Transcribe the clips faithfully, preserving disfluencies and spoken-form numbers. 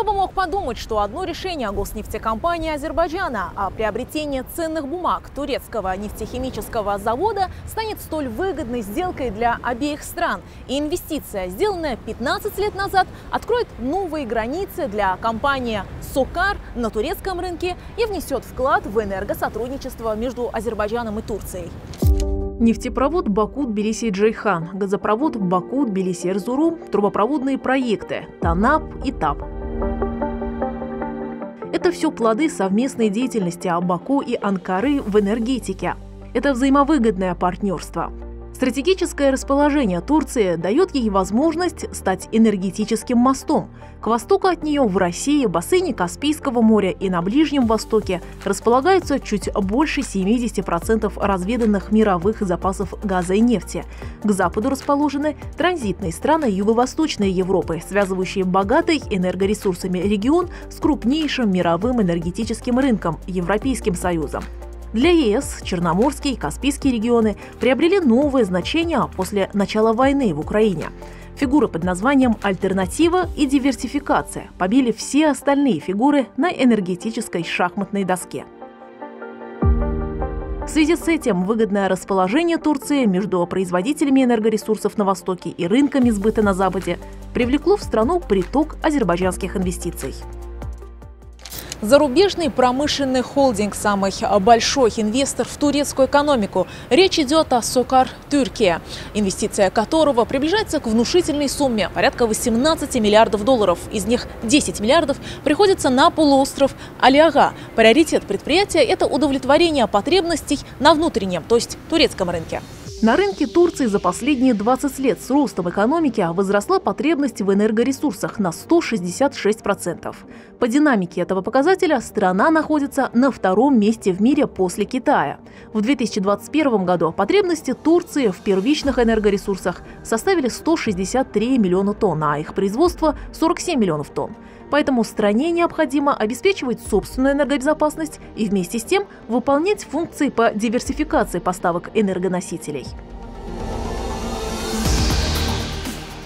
Кто бы мог подумать, что одно решение госнефтекомпании Азербайджана о приобретении ценных бумаг турецкого нефтехимического завода станет столь выгодной сделкой для обеих стран. И инвестиция, сделанная пятнадцать лет назад, откроет новые границы для компании «SOCAR» на турецком рынке и внесет вклад в энергосотрудничество между Азербайджаном и Турцией. Нефтепровод Баку-Тбилиси-Джейхан, газопровод Баку-Тбилиси Эрзурум, трубопроводные проекты Танап и Тап. Это все плоды совместной деятельности Баку и Анкары в энергетике. Это взаимовыгодное партнерство. Стратегическое расположение Турции дает ей возможность стать энергетическим мостом. К востоку от нее в России, бассейне Каспийского моря и на Ближнем Востоке располагается чуть больше семидесяти процентов разведанных мировых запасов газа и нефти. К западу расположены транзитные страны Юго-Восточной Европы, связывающие богатый энергоресурсами регион с крупнейшим мировым энергетическим рынком – Европейским Союзом. Для ЕС Черноморские и Каспийские регионы приобрели новое значение после начала войны в Украине. Фигуры под названием «Альтернатива» и «Диверсификация» побили все остальные фигуры на энергетической шахматной доске. В связи с этим выгодное расположение Турции между производителями энергоресурсов на Востоке и рынками сбыта на Западе привлекло в страну приток азербайджанских инвестиций. Зарубежный промышленный холдинг – самый большой инвестор в турецкую экономику. Речь идет о SOCAR Türkiye, инвестиция которого приближается к внушительной сумме – порядка восемнадцати миллиардов долларов. Из них десять миллиардов приходится на полуостров Алиага. Приоритет предприятия – это удовлетворение потребностей на внутреннем, то есть турецком рынке. На рынке Турции за последние двадцать лет с ростом экономики возросла потребность в энергоресурсах на сто шестьдесят шесть процентов. По динамике этого показателя страна находится на втором месте в мире после Китая. В две тысячи двадцать первом году потребности Турции в первичных энергоресурсах составили сто шестьдесят три миллиона тонн, а их производство – сорок семь миллионов тонн. Поэтому стране необходимо обеспечивать собственную энергобезопасность и вместе с тем выполнять функции по диверсификации поставок энергоносителей.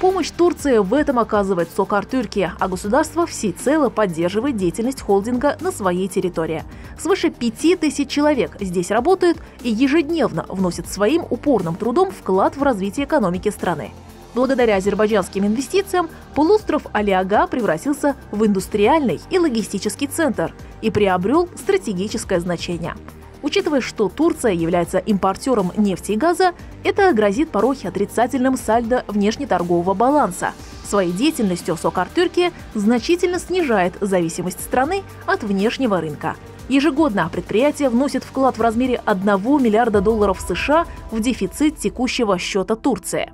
Помощь Турции в этом оказывает SOCAR Türkiye, а государство всецело поддерживает деятельность холдинга на своей территории. Свыше пяти тысяч человек здесь работают и ежедневно вносят своим упорным трудом вклад в развитие экономики страны. Благодаря азербайджанским инвестициям полуостров Алиага превратился в индустриальный и логистический центр и приобрел стратегическое значение. Учитывая, что Турция является импортером нефти и газа, это грозит порой отрицательным сальдо внешнеторгового баланса. Своей деятельностью SOCAR Türkiye значительно снижает зависимость страны от внешнего рынка. Ежегодно предприятие вносит вклад в размере одного миллиарда долларов США в дефицит текущего счета Турции.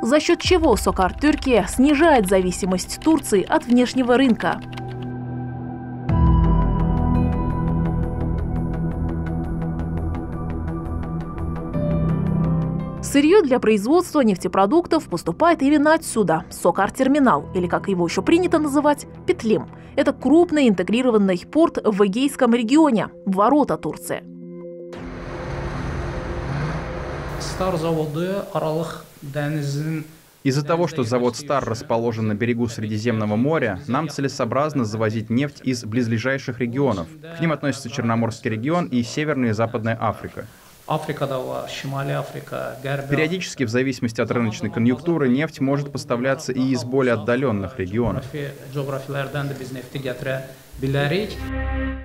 За счет чего SOCAR Türkiye снижает зависимость Турции от внешнего рынка. Сырье для производства нефтепродуктов поступает именно отсюда – SOCAR-терминал, или, как его еще принято называть, Petlim. Это крупный интегрированный порт в Эгейском регионе, ворота Турции. Из-за того, что завод «Стар» расположен на берегу Средиземного моря, нам целесообразно завозить нефть из близлежащих регионов. К ним относятся Черноморский регион и Северная и Западная Африка. Периодически, в зависимости от рыночной конъюнктуры, нефть может поставляться и из более отдаленных регионов.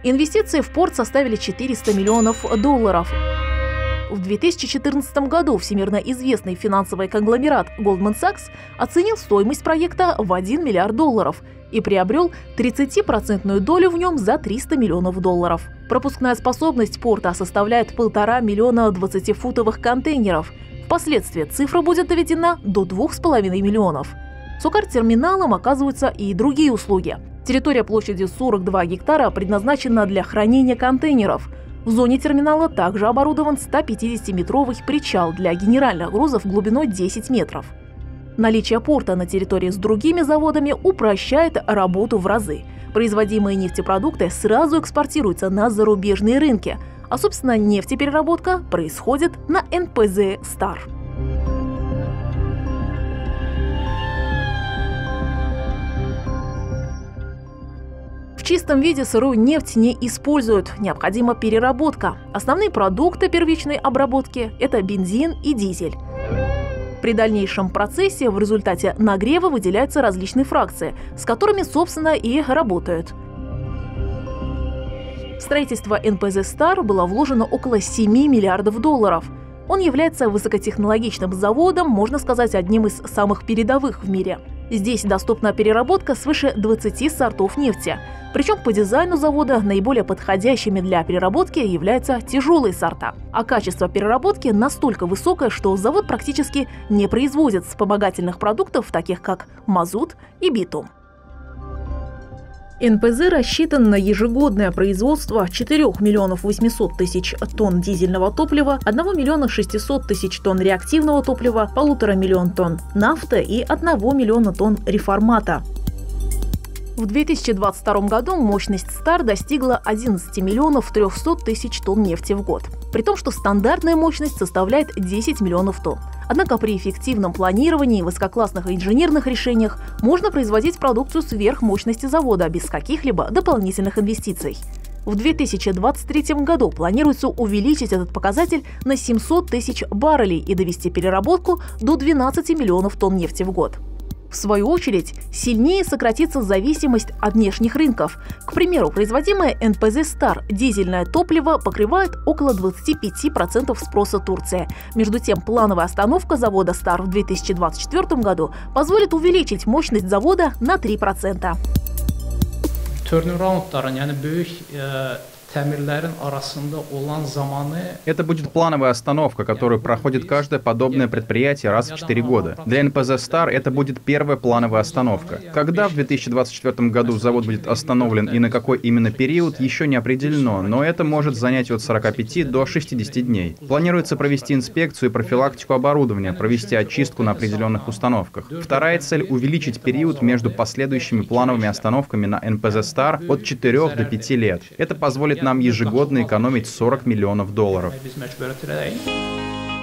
Инвестиции в порт составили четыреста миллионов долларов. В две тысячи четырнадцатом году всемирно известный финансовый конгломерат Goldman Sachs оценил стоимость проекта в один миллиард долларов и приобрел тридцатипроцентную долю в нем за триста миллионов долларов. Пропускная способность порта составляет полтора миллиона двадцатифутовых контейнеров. Впоследствии цифра будет доведена до двух с половиной миллионов. SOCAR-терминалом оказываются и другие услуги. Территория площадью сорок два гектара предназначена для хранения контейнеров. В зоне терминала также оборудован стопятидесятиметровый причал для генеральных грузов глубиной десять метров. Наличие порта на территории с другими заводами упрощает работу в разы. Производимые нефтепродукты сразу экспортируются на зарубежные рынки, а, собственно, нефтепереработка происходит на эн пэ зэ «Стар». В чистом виде сырую нефть не используют, необходима переработка. Основные продукты первичной обработки – это бензин и дизель. При дальнейшем процессе в результате нагрева выделяются различные фракции, с которыми, собственно, и работают. В строительство эн пэ зэ «Стар» было вложено около семи миллиардов долларов. Он является высокотехнологичным заводом, можно сказать, одним из самых передовых в мире. Здесь доступна переработка свыше двадцати сортов нефти. Причем по дизайну завода наиболее подходящими для переработки являются тяжелые сорта. А качество переработки настолько высокое, что завод практически не производит вспомогательных продуктов, таких как мазут и битум. эн пэ зэ рассчитан на ежегодное производство четырёх миллионов восьмисот тысяч тонн дизельного топлива, одного миллиона шестисот тысяч тонн реактивного топлива, полутора миллионов тонн нафты и одного миллиона тонн реформата. В две тысячи двадцать втором году мощность «Стар» достигла одиннадцати миллионов трёхсот тысяч тонн нефти в год, при том, что стандартная мощность составляет десять миллионов тонн. Однако при эффективном планировании и высококлассных инженерных решениях можно производить продукцию сверх мощности завода без каких-либо дополнительных инвестиций. В две тысячи двадцать третьем году планируется увеличить этот показатель на семьсот тысяч баррелей и довести переработку до двенадцати миллионов тонн нефти в год. В свою очередь, сильнее сократится зависимость от внешних рынков. К примеру, производимое эн пэ зэ «Стар» дизельное топливо покрывает около двадцати пяти процентов спроса Турции. Между тем, плановая остановка завода «Стар» в две тысячи двадцать четвёртом году позволит увеличить мощность завода на три процента. Это будет плановая остановка, которую проходит каждое подобное предприятие раз в четыре года. Для эн пэ зэ «Стар» это будет первая плановая остановка. Когда в две тысячи двадцать четвёртом году завод будет остановлен и на какой именно период, еще не определено, но это может занять от сорока пяти до шестидесяти дней. Планируется провести инспекцию и профилактику оборудования, провести очистку на определенных установках. Вторая цель — увеличить период между последующими плановыми остановками на эн пэ зэ «Стар» от четырёх до пяти лет. Это позволит нам ежегодно экономить сорок миллионов долларов.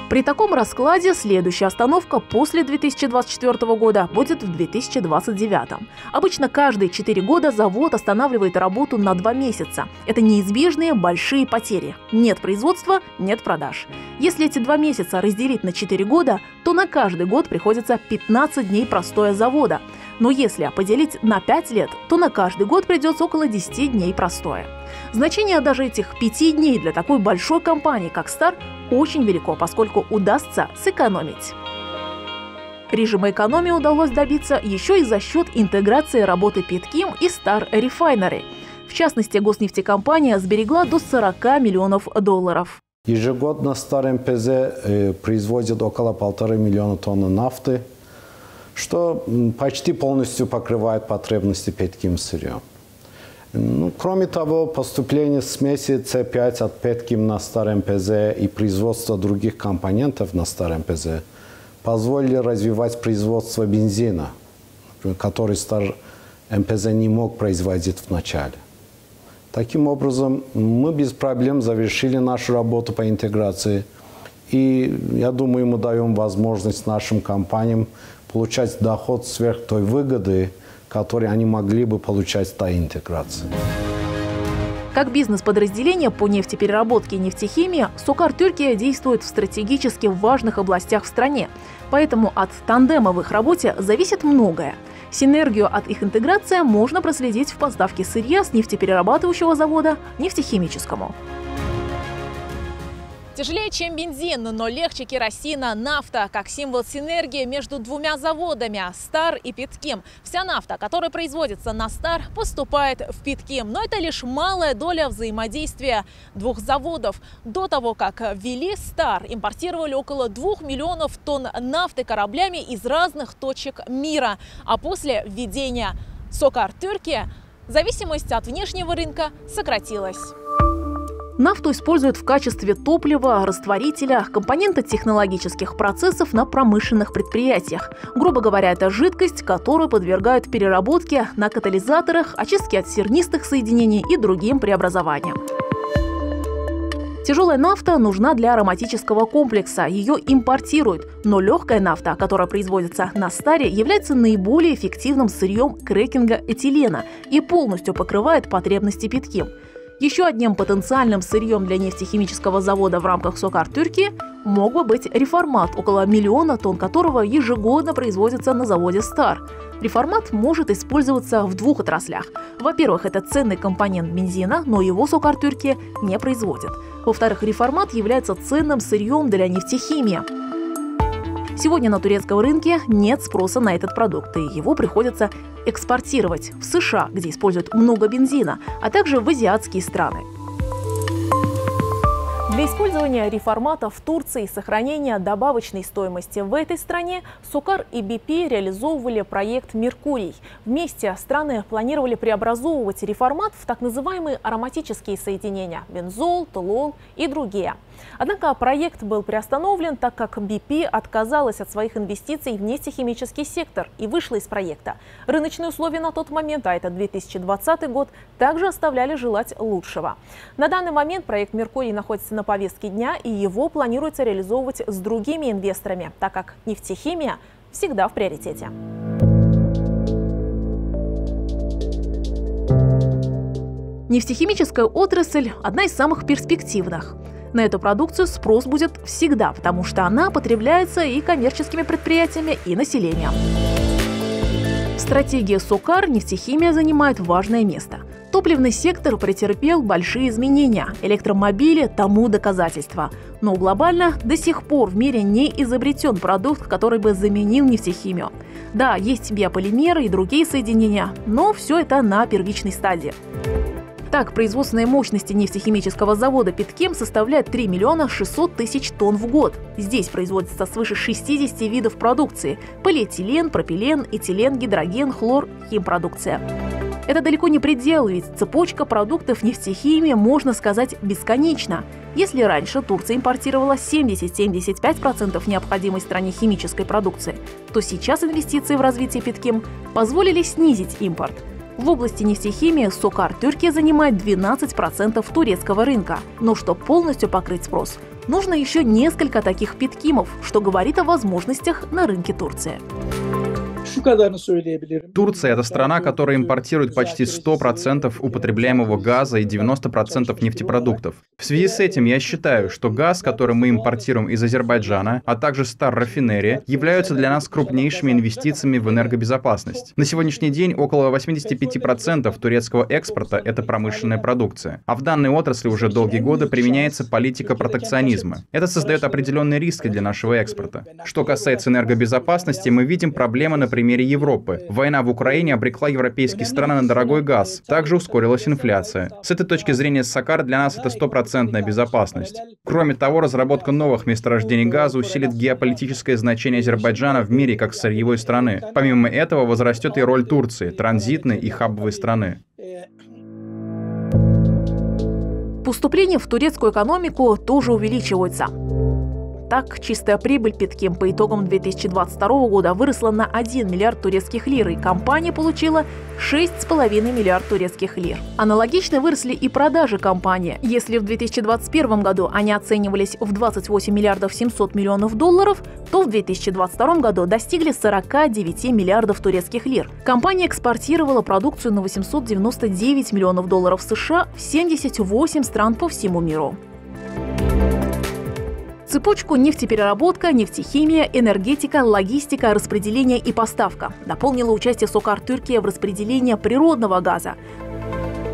При таком раскладе следующая остановка после две тысячи двадцать четвёртого года будет в две тысячи двадцать девятом. Обычно каждые четыре года завод останавливает работу на два месяца. Это неизбежные большие потери. Нет производства – нет продаж. Если эти два месяца разделить на четыре года, то на каждый год приходится пятнадцать дней простоя завода. Но если поделить на пять лет, то на каждый год придется около десяти дней простоя. Значение даже этих пяти дней для такой большой компании, как «Стар», очень велико, поскольку удастся сэкономить. Режима экономии удалось добиться еще и за счет интеграции работы Petkim и «Стар» Refinery. В частности, госнефтекомпания сберегла до сорока миллионов долларов. Ежегодно «Стар» эн пэ зэ производит около полутора миллиона тонн нафты, что почти полностью покрывает потребности Petkim сырья. Ну, кроме того, поступление смеси цэ пять от Petkim на «Стар» эн пэ зэ и производство других компонентов на «Стар» эн пэ зэ позволили развивать производство бензина, который «Стар» эн пэ зэ не мог производить в начале. Таким образом, мы без проблем завершили нашу работу по интеграции. И, я думаю, мы даем возможность нашим компаниям получать доход сверх той выгоды, которые они могли бы получать до интеграции. Как бизнес-подразделение по нефтепереработке и нефтехимии, «SOCAR Türkiye» действует в стратегически важных областях в стране. Поэтому от тандема в их работе зависит многое. Синергию от их интеграции можно проследить в поставке сырья с нефтеперерабатывающего завода нефтехимическому. Тяжелее, чем бензин, но легче керосина, нафта, как символ синергии между двумя заводами – «Стар» и Petkim. Вся нафта, которая производится на «Стар», поступает в Petkim. Но это лишь малая доля взаимодействия двух заводов. До того, как ввели «Стар», импортировали около двух миллионов тонн нафты кораблями из разных точек мира. А после введения «SOCAR Türkiye» зависимость от внешнего рынка сократилась. Нафту используют в качестве топлива, растворителя, компонента технологических процессов на промышленных предприятиях. Грубо говоря, это жидкость, которую подвергают переработке на катализаторах, очистке от сернистых соединений и другим преобразованиям. Тяжелая нафта нужна для ароматического комплекса, ее импортируют, но легкая нафта, которая производится на старе, является наиболее эффективным сырьем крекинга этилена и полностью покрывает потребности Petkim. Еще одним потенциальным сырьем для нефтехимического завода в рамках SOCAR Türkiye мог бы быть реформат, около миллиона тонн которого ежегодно производится на заводе стар. Реформат может использоваться в двух отраслях. Во-первых, это ценный компонент бензина, но его SOCAR Türkiye не производит. Во-вторых, реформат является ценным сырьем для нефтехимии. Сегодня на турецком рынке нет спроса на этот продукт, и его приходится экспортировать в США, где используют много бензина, а также в азиатские страны. Для использования реформата в Турции и сохранения добавочной стоимости в этой стране SOCAR и би пи реализовывали проект «Меркурий». Вместе страны планировали преобразовывать реформат в так называемые ароматические соединения – бензол, толол и другие. Однако проект был приостановлен, так как би пи отказалась от своих инвестиций в нефтехимический сектор и вышла из проекта. Рыночные условия на тот момент, а это две тысячи двадцатый год, также оставляли желать лучшего. На данный момент проект «Меркурий» находится на повестке дня, и его планируется реализовывать с другими инвесторами, так как нефтехимия всегда в приоритете. Нефтехимическая отрасль – одна из самых перспективных. На эту продукцию спрос будет всегда, потому что она потребляется и коммерческими предприятиями, и населением. В стратегии SOCAR нефтехимия занимает важное место. Топливный сектор претерпел большие изменения, электромобили тому доказательство. Но глобально до сих пор в мире не изобретен продукт, который бы заменил нефтехимию. Да, есть биополимеры и другие соединения, но все это на первичной стадии. Так, производственные мощности нефтехимического завода Petkim составляют три миллиона шестьсот тысяч тонн в год. Здесь производится свыше шестидесяти видов продукции – полиэтилен, пропилен, этилен, гидроген, хлор, химпродукция. Это далеко не предел, ведь цепочка продуктов нефтехимии, можно сказать, бесконечна. Если раньше Турция импортировала семьдесят-семьдесят пять процентов необходимой стране химической продукции, то сейчас инвестиции в развитие Petkim позволили снизить импорт. В области нефтехимии SOCAR Türkiye занимает двенадцать процентов турецкого рынка. Но чтобы полностью покрыть спрос, нужно еще несколько таких Petkim'ов, что говорит о возможностях на рынке Турции. Турция – это страна, которая импортирует почти сто процентов употребляемого газа и девяносто процентов нефтепродуктов. В связи с этим я считаю, что газ, который мы импортируем из Азербайджана, а также стар-рафинерия, являются для нас крупнейшими инвестициями в энергобезопасность. На сегодняшний день около восьмидесяти пяти процентов турецкого экспорта – это промышленная продукция. А в данной отрасли уже долгие годы применяется политика протекционизма. Это создает определенные риски для нашего экспорта. Что касается энергобезопасности, мы видим проблемы, например, в примере Европы. Война в Украине обрекла европейские страны на дорогой газ. Также ускорилась инфляция. С этой точки зрения SOCAR для нас это стопроцентная безопасность. Кроме того, разработка новых месторождений газа усилит геополитическое значение Азербайджана в мире как сырьевой страны. Помимо этого возрастет и роль Турции, транзитной и хабовой страны. Поступления в турецкую экономику тоже увеличиваются. Так, чистая прибыль Petkim по итогам две тысячи двадцать второго года выросла на один миллиард турецких лир, и компания получила шесть целых пять десятых миллиарда турецких лир. Аналогично выросли и продажи компании. Если в две тысячи двадцать первом году они оценивались в двадцать восемь миллиардов семьсот миллионов долларов, то в две тысячи двадцать втором году достигли сорока девяти миллиардов турецких лир. Компания экспортировала продукцию на восемьсот девяносто девять миллионов долларов США в семьдесят восемь стран по всему миру. Цепочку нефтепереработка, нефтехимия, энергетика, логистика, распределение и поставка дополнила участие SOCAR Türkiye в распределении природного газа.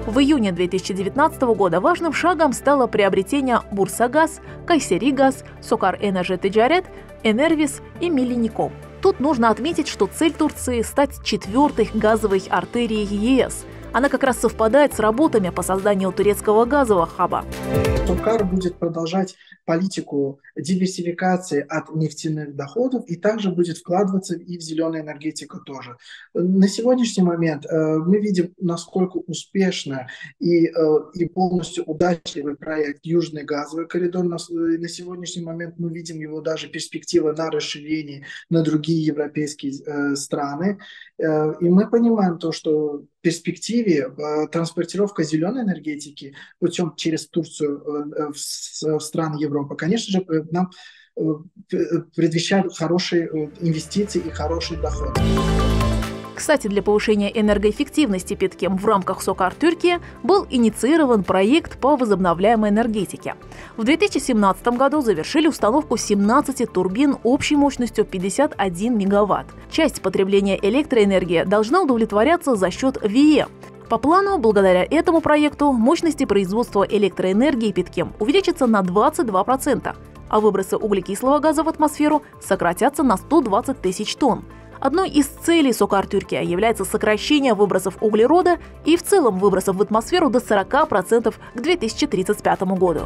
В июне две тысячи девятнадцатого года важным шагом стало приобретение Бурсагаз, Кайсеригаз, Сокар Энерджи Теджарет, Энервис и Милеником. Тут нужно отметить, что цель Турции – стать четвертой газовой артерией ЕС. Она как раз совпадает с работами по созданию турецкого газового хаба. SOCAR будет продолжать политику диверсификации от нефтяных доходов и также будет вкладываться и в зеленую энергетику тоже. На сегодняшний момент э, мы видим, насколько успешно и, э, и полностью удачливый проект «Южный газовый коридор». На, на сегодняшний момент мы видим его даже перспективы на расширение на другие европейские э, страны. Э, и мы понимаем то, что перспективе транспортировка зеленой энергетики путем через Турцию в страны Европы, конечно же, нам предвещают хорошие инвестиции и хороший доход. Кстати, для повышения энергоэффективности Petkim в рамках «SOCAR Türkiye» был инициирован проект по возобновляемой энергетике. В две тысячи семнадцатом году завершили установку семнадцати турбин общей мощностью пятьдесят один мегаватт. Часть потребления электроэнергии должна удовлетворяться за счет ВИЭ. По плану, благодаря этому проекту, мощности производства электроэнергии Petkim увеличатся на двадцать два процента, а выбросы углекислого газа в атмосферу сократятся на сто двадцать тысяч тонн. Одной из целей «SOCAR Türkiye» является сокращение выбросов углерода и в целом выбросов в атмосферу до сорока процентов к две тысячи тридцать пятому году.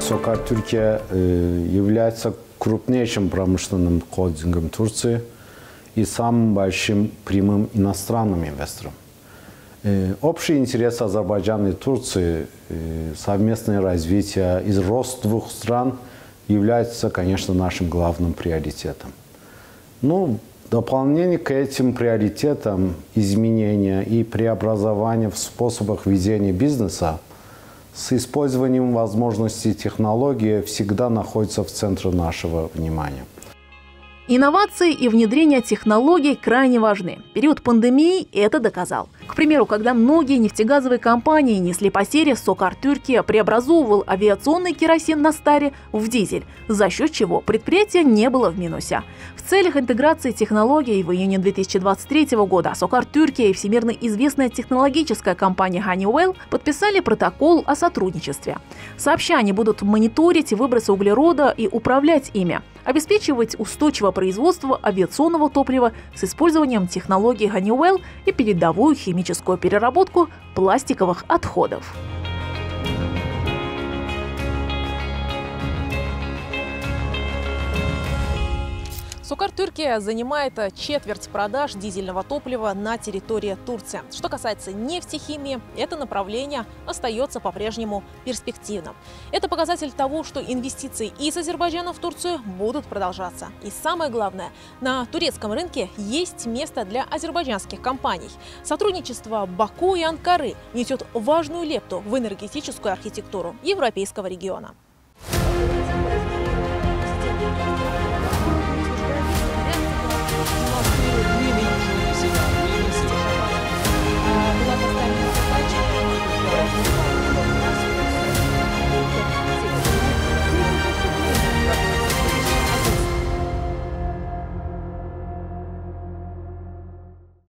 «SOCAR Türkiye» является крупнейшим промышленным холдингом Турции и самым большим прямым иностранным инвестором. Общий интерес Азербайджана и Турции, совместное развитие и рост двух стран является, конечно, нашим главным приоритетом. Ну, в дополнение к этим приоритетам изменения и преобразования в способах ведения бизнеса с использованием возможностей технологии всегда находятся в центре нашего внимания. Инновации и внедрение технологий крайне важны. Период пандемии это доказал. К примеру, когда многие нефтегазовые компании несли потери, «SOCAR Türkiye» преобразовывал авиационный керосин на старе в дизель, за счет чего предприятие не было в минусе. В целях интеграции технологий в июне две тысячи двадцать третьего года «SOCAR Türkiye» и всемирно известная технологическая компания Honeywell подписали протокол о сотрудничестве. Сообща, они будут мониторить выбросы углерода и управлять ими, обеспечивать устойчивое производство авиационного топлива с использованием технологий Honeywell и передовую химическую переработку пластиковых отходов. «SOCAR Türkiye» занимает четверть продаж дизельного топлива на территории Турции. Что касается нефтехимии, это направление остается по-прежнему перспективным. Это показатель того, что инвестиции из Азербайджана в Турцию будут продолжаться. И самое главное, на турецком рынке есть место для азербайджанских компаний. Сотрудничество Баку и Анкары несет важную лепту в энергетическую архитектуру европейского региона.